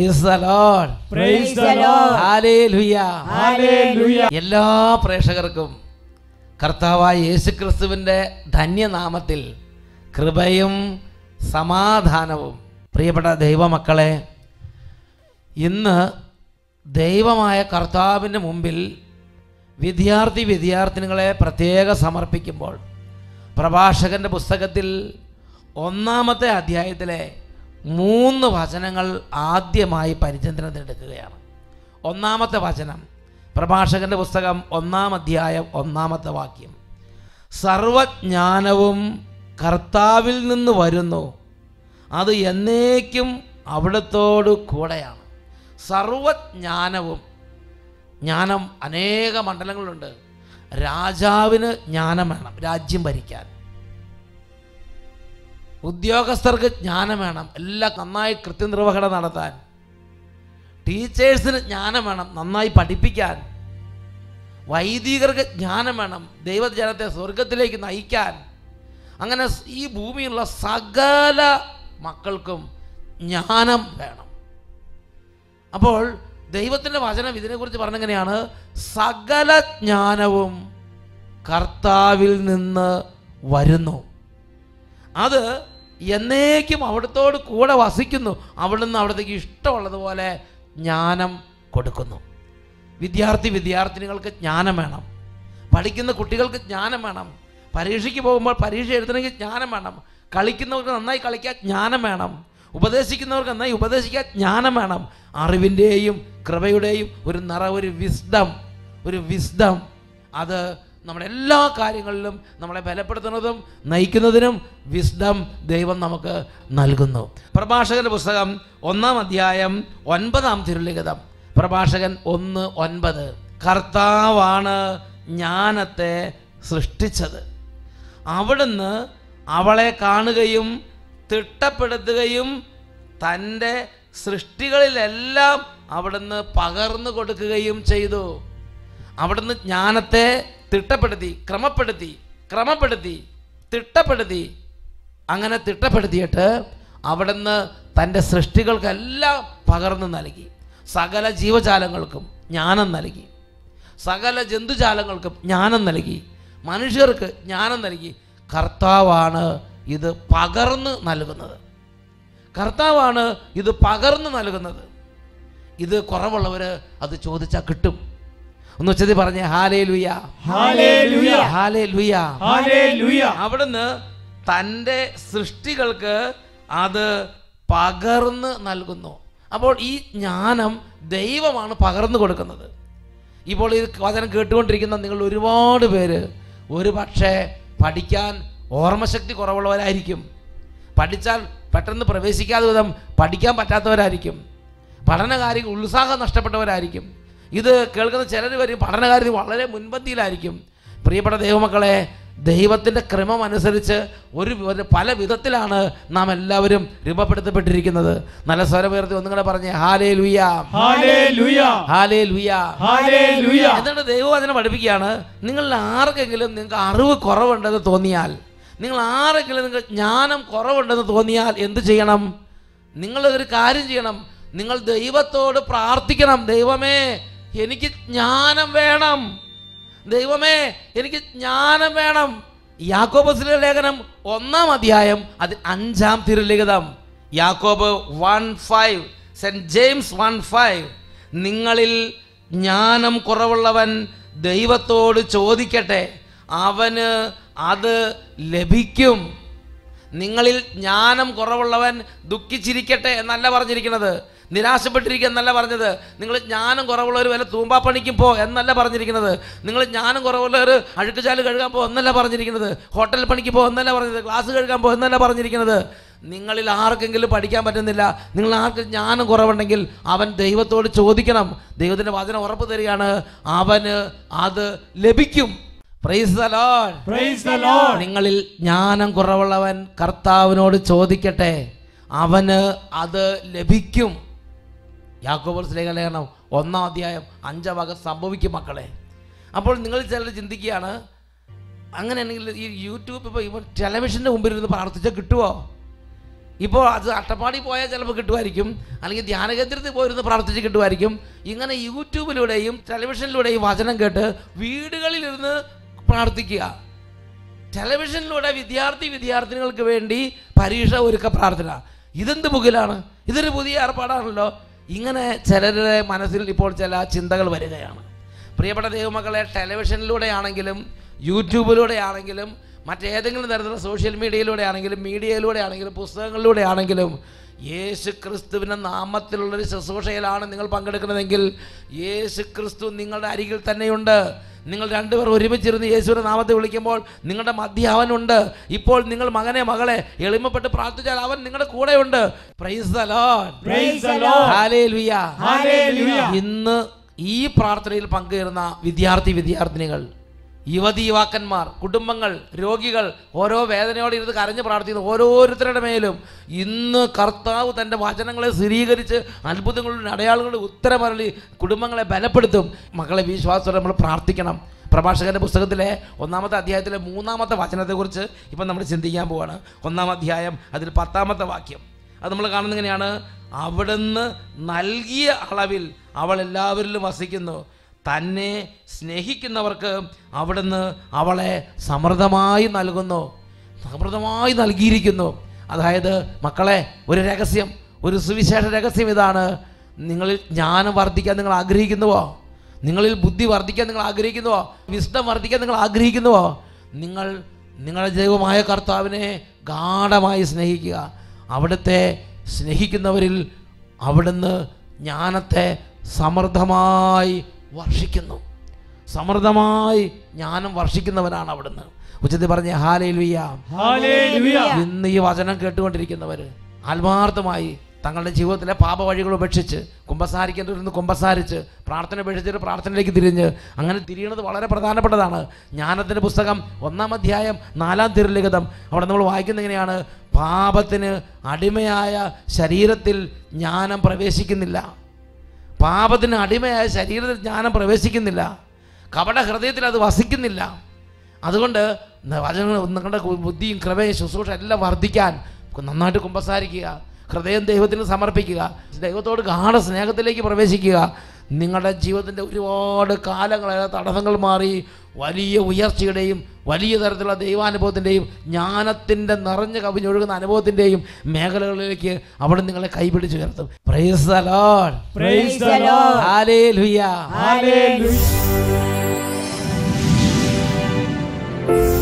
എല്ലാ പ്രേക്ഷകർക്കും കർത്താവായ യേശുക്രിസ്തുവിന്റെ ധന്യനാമത്തിൽ കൃപയും സമാധാനവും. പ്രിയപ്പെട്ട ദൈവമക്കളെ, ഇന്ന് ദൈവമായ കർത്താവിൻ്റെ മുമ്പിൽ വിദ്യാർത്ഥിനികളെ പ്രത്യേകം സമർപ്പിക്കുമ്പോൾ പ്രഭാഷകന്റെ പുസ്തകത്തിൽ 1-ാമത്തെ അധ്യായത്തിലെ 3 വചനങ്ങൾ ആദ്യമായി പരിചയത്തിനെടുക്കുകയാണ്. 1-ാമത്തെ വചനം, പ്രഭാഷകന്റെ പുസ്തകം 1-ാം അധ്യായം 1-ാമത്തെ വാക്യം: സർവജ്ഞാനവും കർത്താവിൽ നിന്ന് വരുന്നു, അത് എന്നേക്കും അവിടത്തോടു കൂടെയാണ്. സർവജ്ഞാനവും, ജ്ഞാനം അനേക മണ്ഡലങ്ങളുണ്ട്. രാജാവിന് ജ്ഞാനം വേണം രാജ്യം ഭരിക്കാൻ, ഉദ്യോഗസ്ഥർക്ക് ജ്ഞാനം വേണം എല്ലാം നന്നായി കൃത്യനിർവഹണം നടത്താൻ, ടീച്ചേഴ്സിന് ജ്ഞാനം വേണം നന്നായി പഠിപ്പിക്കാൻ, വൈദികർക്ക് ജ്ഞാനം വേണം ദൈവജനത്തെ സ്വർഗത്തിലേക്ക് നയിക്കാൻ. അങ്ങനെ ഈ ഭൂമിയിലുള്ള സകല മക്കൾക്കും ജ്ഞാനം വേണം. അപ്പോൾ ദൈവത്തിൻ്റെ വചനം ഇതിനെക്കുറിച്ച് പറഞ്ഞെങ്ങനെയാണ്? സകല ജ്ഞാനവും കർത്താവിൽ നിന്ന് വരുന്നു, അത് എന്നേക്കും അവിടത്തോട് കൂടെ വസിക്കുന്നു, അവിടുന്ന് അവിടത്തേക്ക് ഇഷ്ടമുള്ളതുപോലെ ജ്ഞാനം കൊടുക്കുന്നു. വിദ്യാർത്ഥിനികൾക്ക് ജ്ഞാനം വേണം, പഠിക്കുന്ന കുട്ടികൾക്ക് ജ്ഞാനം വേണം, പരീക്ഷയ്ക്ക് പോകുമ്പോൾ പരീക്ഷ എഴുതണമെങ്കിൽ ജ്ഞാനം വേണം, കളിക്കുന്നവർക്ക് നന്നായി കളിക്കാൻ ജ്ഞാനം വേണം, ഉപദേശിക്കുന്നവർക്ക് നന്നായി ഉപദേശിക്കാൻ ജ്ഞാനം വേണം. അറിവിൻ്റെയും കൃപയുടെയും ഒരു വിസ്ഡം അത് നമ്മുടെ എല്ലാ കാര്യങ്ങളിലും നമ്മളെ ബലപ്പെടുത്തുന്നതും നയിക്കുന്നതിനും വിസ്ഡം ദൈവം നമുക്ക് നൽകുന്നു. പ്രഭാഷകൻ്റെ പുസ്തകം 1-ാം അധ്യായം 9-ാം തിരുലിഖിതം, പ്രഭാഷകൻ 1:9: കർത്താവാണ് ജ്ഞാനത്തെ സൃഷ്ടിച്ചത്, അവിടുന്ന് അവളെ കാണുകയും തിട്ടപ്പെടുത്തുകയും തൻ്റെ സൃഷ്ടികളിലെല്ലാം അവിടുന്ന് പകർന്നു കൊടുക്കുകയും ചെയ്തു. അവിടുന്ന് ജ്ഞാനത്തെ തിട്ടപ്പെടുത്തി, അങ്ങനെ തിട്ടപ്പെടുത്തിയിട്ട് അവിടുന്ന് തൻ്റെ സൃഷ്ടികൾക്കെല്ലാം പകർന്നു നൽകി. സകല ജീവജാലങ്ങൾക്കും ജ്ഞാനം നൽകി, സകല ജന്തുജാലങ്ങൾക്കും ജ്ഞാനം നൽകി, മനുഷ്യർക്ക് ജ്ഞാനം നൽകി. കർത്താവാണ് ഇത് പകർന്നു നൽകുന്നത്, ഇത് കുറവുള്ളവർ അത് ചോദിച്ചാൽ കിട്ടും. ഒന്ന് ഉച്ചത്തിൽ പറഞ്ഞേ, ഹല്ലേലൂയ, ഹല്ലേലൂയ, ഹല്ലേലൂയ, ഹല്ലേലൂയ. അവിടുന്ന് തൻ്റെ സൃഷ്ടികൾക്ക് അത് പകർന്ന് നൽകുന്നു. അപ്പോൾ ഈ ജ്ഞാനം ദൈവമാണ് പകർന്നു കൊടുക്കുന്നത്. ഇപ്പോൾ ഈ വചനം കേട്ടുകൊണ്ടിരിക്കുന്ന നിങ്ങൾ ഒരുപാട് പേര് ഒരുപക്ഷെ പഠിക്കാൻ ഓർമ്മശക്തി കുറവുള്ളവരായിരിക്കും, പഠിച്ചാൽ പെട്ടെന്ന് പ്രവേശിക്കാതെ വിധം പഠിക്കാൻ പറ്റാത്തവരായിരിക്കും, പഠനകാര്യങ്ങൾ ഉത്സാഹം നഷ്ടപ്പെട്ടവരായിരിക്കും. ഇത് കേൾക്കുന്ന ചിലർ വരും പഠനകാര്യത്തിൽ വളരെ മുൻപന്തിയിലായിരിക്കും. പ്രിയപ്പെട്ട ദൈവമക്കളെ, ദൈവത്തിൻ്റെ ക്രമം അനുസരിച്ച് പല വിധത്തിലാണ് നാം എല്ലാവരും രൂപപ്പെടുത്തപ്പെട്ടിരിക്കുന്നത്. നല്ല സ്വരമുയർത്തി ഒന്നുകൂടെ പറഞ്ഞേ, ഹല്ലേലൂയ, ഹല്ലേലൂയ, ഹല്ലേലൂയ, ഹല്ലേലൂയ. എന്നിട്ട് ദൈവവചനം പഠിപ്പിക്കുകയാണ്, നിങ്ങളിൽ ആർക്കെങ്കിലും നിങ്ങൾക്ക് അറിവ് കുറവുണ്ടെന്ന് തോന്നിയാൽ, നിങ്ങൾ ജ്ഞാനം കുറവുണ്ടെന്ന് തോന്നിയാൽ എന്ത് ചെയ്യണം? നിങ്ങൾ ഒരു കാര്യം ചെയ്യണം, നിങ്ങൾ ദൈവത്തോട് പ്രാർത്ഥിക്കണം. ദൈവമേ, എനിക്ക് ജ്ഞാനം വേണം, ദൈവമേ എനിക്ക് ജ്ഞാനം വേണം. യാക്കോബസിലെ ലേഖനം 1-ാം അധ്യായം 5-ാം തിരുലിഖിതം, യാക്കോബ് 1:5, സെന്റ് ജെയിംസ് 1:5: നിങ്ങളിൽ ജ്ഞാനം കുറവുള്ളവൻ ദൈവത്തോട് ചോദിക്കട്ടെ, അവന് അത് ലഭിക്കും. നിങ്ങളിൽ ജ്ഞാനം കുറവുള്ളവൻ ദുഃഖിച്ചിരിക്കട്ടെ എന്നല്ല പറഞ്ഞിരിക്കുന്നത്, നിരാശപ്പെട്ടിരിക്കുക എന്നല്ല പറഞ്ഞത്. നിങ്ങൾ ജ്ഞാനം കുറവുള്ളവർ വല്ല തൂമ്പാപ്പണിക്കും പോ എന്നല്ല പറഞ്ഞിരിക്കുന്നത്, നിങ്ങൾ ജ്ഞാനം കുറവുള്ളവർ അഴുക്കുചാല് കഴുകാൻ പോ എന്നല്ല പറഞ്ഞിരിക്കുന്നത്, ഹോട്ടൽ പണിക്ക് പോ എന്നല്ല പറഞ്ഞത്, ക്ലാസ് കഴുകാൻ പോ എന്നല്ല പറഞ്ഞിരിക്കുന്നത്. നിങ്ങളിൽ ആർക്കെങ്കിലും പഠിക്കാൻ പറ്റുന്നില്ല, നിങ്ങൾ ആർക്ക് ജ്ഞാനം കുറവുണ്ടെങ്കിൽ അവൻ ദൈവത്തോട് ചോദിക്കണം. ദൈവത്തിൻ്റെ വചനം ഉറപ്പ് തരികയാണ്, അവന് അത് ലഭിക്കും. Praise the Lord, praise the lord. നിങ്ങളിൽ ജ്ഞാനം കുറവുള്ളവൻ കർത്താവിനോട് ചോദിക്കട്ടെ, അവന് അത് ലഭിക്കും. യാക്കോബ് ലേഖനം 1-ാം അധ്യായം 5-ാം ഭാഗം സംഭവിക്കും മക്കളെ. അപ്പോൾ നിങ്ങൾ ചിലർ ചിന്തിക്കുകയാണ്, അങ്ങനെയാണെങ്കിൽ ഈ യൂട്യൂബ് ഇപ്പോൾ ടെലിവിഷൻ്റെ മുമ്പിൽ ഇരുന്ന് പ്രാർത്ഥിച്ചാൽ കിട്ടുമോ? ഇപ്പോൾ അത് അട്ടപ്പാടി പോയാൽ ചിലപ്പോൾ കിട്ടുമായിരിക്കും, അല്ലെങ്കിൽ ധ്യാനകേന്ദ്രത്തിൽ പോയിരുന്ന് പ്രാർത്ഥിച്ച് കിട്ടുമായിരിക്കും. ഇങ്ങനെ യൂട്യൂബിലൂടെയും ടെലിവിഷനിലൂടെയും വചനം കേട്ട് വീടുകളിലിരുന്ന് പ്രാർത്ഥിക്കുക. ടെലിവിഷനിലൂടെ വിദ്യാർത്ഥികൾക്ക് വേണ്ടി പരീക്ഷ ഒരുക്ക പ്രാർത്ഥന, ഇതെന്ത് മുകിലാണ്, ഇതൊരു പുതിയ ഏർപ്പാടാണല്ലോ. ഇങ്ങനെ ചിലരുടെ മനസ്സിൽ ഇപ്പോൾ ചില ചിന്തകൾ വരികയാണ്. പ്രിയപ്പെട്ട ദൈവമക്കളെ, ടെലിവിഷനിലൂടെയാണെങ്കിലും യൂട്യൂബിലൂടെയാണെങ്കിലും മറ്റേതെങ്കിലും തരത്തിലുള്ള സോഷ്യൽ മീഡിയയിലൂടെയാണെങ്കിലും മീഡിയയിലൂടെയാണെങ്കിലും പുസ്തകങ്ങളിലൂടെയാണെങ്കിലും യേശു ക്രിസ്തുവിൻ്റെ നാമത്തിലുള്ളൊരു ശുശ്രൂഷയിലാണ് നിങ്ങൾ പങ്കെടുക്കുന്നതെങ്കിൽ യേശു ക്രിസ്തു നിങ്ങളുടെ അരികിൽ തന്നെയുണ്ട്. നിങ്ങൾ രണ്ടുപേർ ഒരുമിച്ചിരുന്ന് യേശുവിൻ്റെ നാമത്തെ വിളിക്കുമ്പോൾ നിങ്ങളുടെ മധ്യ അവനുണ്ട്. ഇപ്പോൾ നിങ്ങൾ മകനെ മകളെ എളിമപ്പെട്ട് പ്രാർത്ഥിച്ചാൽ അവൻ നിങ്ങളുടെ കൂടെയുണ്ട്. Praise the Lord, praise the Lord, hallelujah, hallelujah. ഇന്ന് ഈ പ്രാർത്ഥനയിൽ പങ്കുചേരുന്ന വിദ്യാർത്ഥികൾ, യുവതി യുവാക്കന്മാർ, കുടുംബങ്ങൾ, രോഗികൾ, ഓരോ വേദനയോടെ ഇരുന്ന് കരഞ്ഞ് പ്രാർത്ഥിക്കുന്ന ഓരോരുത്തരുടെ മേലും ഇന്ന് കർത്താവ് തൻ്റെ വചനങ്ങളെ സ്ഥിരീകരിച്ച് അത്ഭുതങ്ങളുടെ അടയാളങ്ങളുടെ ഉത്തരമരളി കുടുംബങ്ങളെ ബലപ്പെടുത്തും. മക്കളെ, വിശ്വാസത്തോടെ നമ്മൾ പ്രാർത്ഥിക്കണം. പ്രഭാഷകൻ്റെ പുസ്തകത്തിലെ 1-ാമത്തെ അധ്യായത്തിലെ 3-ാമത്തെ വചനത്തെക്കുറിച്ച് ഇപ്പം നമ്മൾ ചിന്തിക്കാൻ പോവാണ്. 1-ാം അധ്യായം അതിൽ 10-ാമത്തെ വാക്യം അത് നമ്മൾ കാണുന്നത് എങ്ങനെയാണ്? അവിടുന്ന് നൽകിയ അളവിൽ അവൾ എല്ലാവരിലും വസിക്കുന്നു, തന്നെ സ്നേഹിക്കുന്നവർക്ക് അവിടുന്ന് അവളെ സമൃദ്ധമായി നൽകുന്നു. സമൃദ്ധമായി നൽകിയിരിക്കുന്നു. അതായത് മക്കളെ, ഒരു രഹസ്യം, ഒരു സുവിശേഷ രഹസ്യം ഇതാണ്. നിങ്ങളിൽ ജ്ഞാനം വർദ്ധിക്കാൻ നിങ്ങൾ ആഗ്രഹിക്കുന്നുവോ? നിങ്ങളിൽ ബുദ്ധി വർദ്ധിക്കാൻ നിങ്ങൾ ആഗ്രഹിക്കുന്നുവോ? വിസ്ഡം വർദ്ധിക്കാൻ നിങ്ങൾ ആഗ്രഹിക്കുന്നുവോ? നിങ്ങളുടെ ദൈവമായ കർത്താവിനെ ഗാഢമായി സ്നേഹിക്കുക. അവിടുത്തെ സ്നേഹിക്കുന്നവരിൽ അവിടുന്ന് ജ്ഞാനത്തെ സമൃദ്ധമായി വർഷിക്കുന്നു. സമൃദ്ധമായി ജ്ഞാനം വർഷിക്കുന്നവനാണ് അവിടുന്ന്. ഉച്ചത്തിൽ പറഞ്ഞ ഹല്ലേലൂയ, ഹല്ലേലൂയ. ഇന്ന് ഈ വചനം കേട്ടുകൊണ്ടിരിക്കുന്നവർ ആത്മാർത്ഥമായി തങ്ങളുടെ ജീവിതത്തിലെ പാപവഴികൾ ഉപേക്ഷിച്ച്, കുമ്പസാരിക്കേണ്ടവരിന്ന് കുമ്പസാരിച്ച്, പ്രാർത്ഥന ഉപേക്ഷിച്ചിട്ട് പ്രാർത്ഥനയിലേക്ക് തിരിഞ്ഞ്, അങ്ങനെ തിരിയുന്നത് വളരെ പ്രധാനപ്പെട്ടതാണ്. ജ്ഞാനത്തിൻ്റെ പുസ്തകം 1-ാം അധ്യായം 4-ാം തിരുലിഖിതം അവിടെ നമ്മൾ വായിക്കുന്നത് എങ്ങനെയാണ്? പാപത്തിന് അടിമയായ ശരീരത്തിൽ ജ്ഞാനം പ്രവേശിക്കുന്നില്ല. പാപത്തിന് അടിമയായ ശരീരത്തിൽ ജ്ഞാനം പ്രവേശിക്കുന്നില്ല. കപട ഹൃദയത്തിൽ അത് വസിക്കുന്നില്ല. അതുകൊണ്ട് നിങ്ങളുടെ ബുദ്ധിയും കൃപയും ശുശ്രൂഷ എല്ലാം വർദ്ധിക്കാൻ നന്നായിട്ട് കുമ്പസാരിക്കുക, ഹൃദയം ദൈവത്തിന് സമർപ്പിക്കുക, ദൈവത്തോട് ഗാഢ സ്നേഹത്തിലേക്ക് പ്രവേശിക്കുക. നിങ്ങളുടെ ജീവിതത്തിൻ്റെ ഒരുപാട് കാലങ്ങളായ തടസ്സങ്ങൾ മാറി വലിയ ഉയർച്ചയുടെയും വലിയ തരത്തിലുള്ള ദൈവാനുഭവത്തിൻ്റെയും ജ്ഞാനത്തിൻ്റെ നിറഞ്ഞു കവിഞ്ഞൊഴുകുന്ന അനുഭവത്തിൻ്റെയും മേഖലകളിലേക്ക് അവിടെ നിങ്ങളെ കൈപിടിച്ചു ഉയർത്തും. Praise the Lord, praise the Lord, hallelujah, hallelujah.